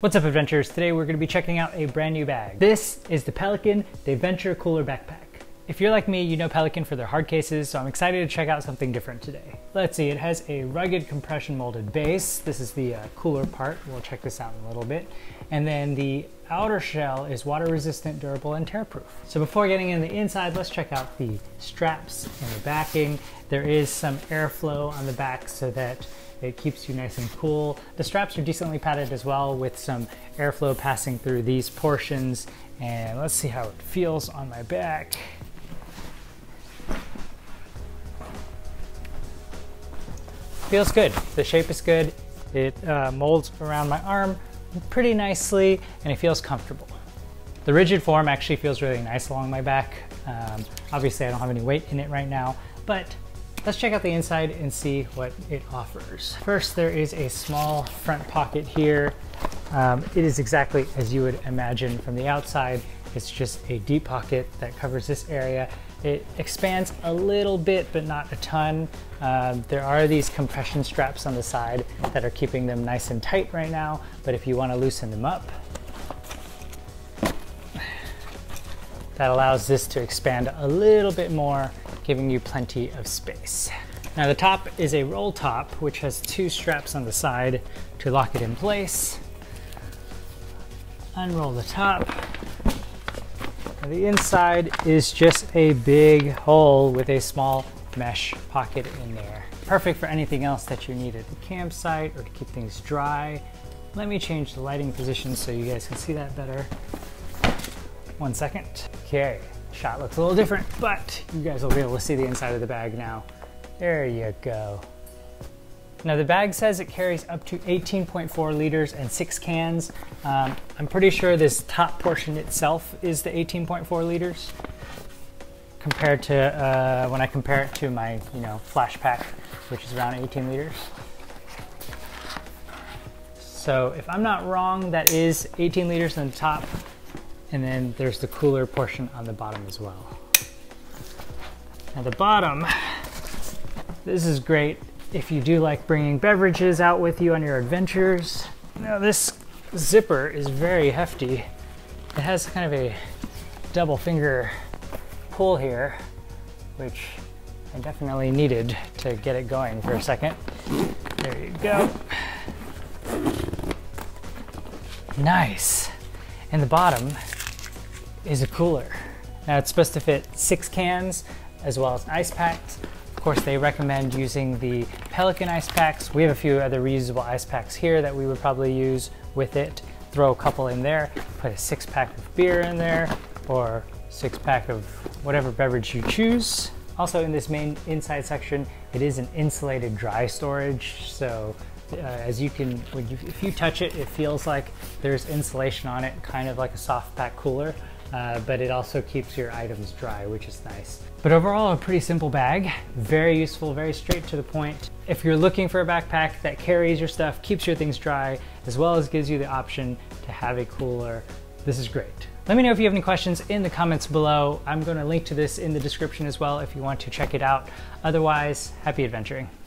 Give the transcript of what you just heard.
What's up, adventurers? Today we're going to be checking out a brand new bag. This is the Pelican Dayventure Cooler Backpack. If you're like me, you know Pelican for their hard cases, so I'm excited to check out something different today. Let's see, it has a rugged compression molded base. This is the cooler part. We'll check this out in a little bit. And then the outer shell is water resistant, durable, and tearproof. So before getting into the inside, let's check out the straps and the backing. There is some airflow on the back so that it keeps you nice and cool. The straps are decently padded as well, with some airflow passing through these portions. And let's see how it feels on my back. Feels good. The shape is good. It molds around my arm pretty nicely, and it feels comfortable. The rigid form actually feels really nice along my back. Obviously I don't have any weight in it right now, but let's check out the inside and see what it offers. First, there is a small front pocket here. It is exactly as you would imagine from the outside. It's just a deep pocket that covers this area. It expands a little bit, but not a ton. There are these compression straps on the side that are keeping them nice and tight right now, but if you want to loosen them up, that allows this to expand a little bit more, giving you plenty of space. Now the top is a roll top, which has two straps on the side to lock it in place. Unroll the top. Now the inside is just a big hole with a small mesh pocket in there. Perfect for anything else that you need at the campsite or to keep things dry. Let me change the lighting position so you guys can see that better. 1 second. Okay, shot looks a little different, but you guys will be able to see the inside of the bag now. There you go. Now the bag says it carries up to 18.4 liters and 6 cans. I'm pretty sure this top portion itself is the 18.4 liters compared to when I compare it to my, flash pack, which is around 18 liters. So if I'm not wrong, that is 18 liters on the top. And then there's the cooler portion on the bottom as well. Now the bottom, this is great if you do like bringing beverages out with you on your adventures. Now this zipper is very hefty. It has kind of a double finger pull here, which I definitely needed to get it going for a second. There you go. Nice. And the bottom is a cooler. Now it's supposed to fit 6 cans as well as ice packs. Of course, they recommend using the Pelican ice packs. We have a few other reusable ice packs here that we would probably use with it. Throw a couple in there, put a 6-pack of beer in there, or 6-pack of whatever beverage you choose. Also in this main inside section, it is an insulated dry storage. So if you touch it, it feels like there's insulation on it, kind of like a soft pack cooler, but it also keeps your items dry, which is nice. But overall, a pretty simple bag, very useful, very straight to the point. If you're looking for a backpack that carries your stuff, keeps your things dry, as well as gives you the option to have a cooler, this is great. Let me know if you have any questions in the comments below. I'm going to link to this in the description as well if you want to check it out. Otherwise, happy adventuring.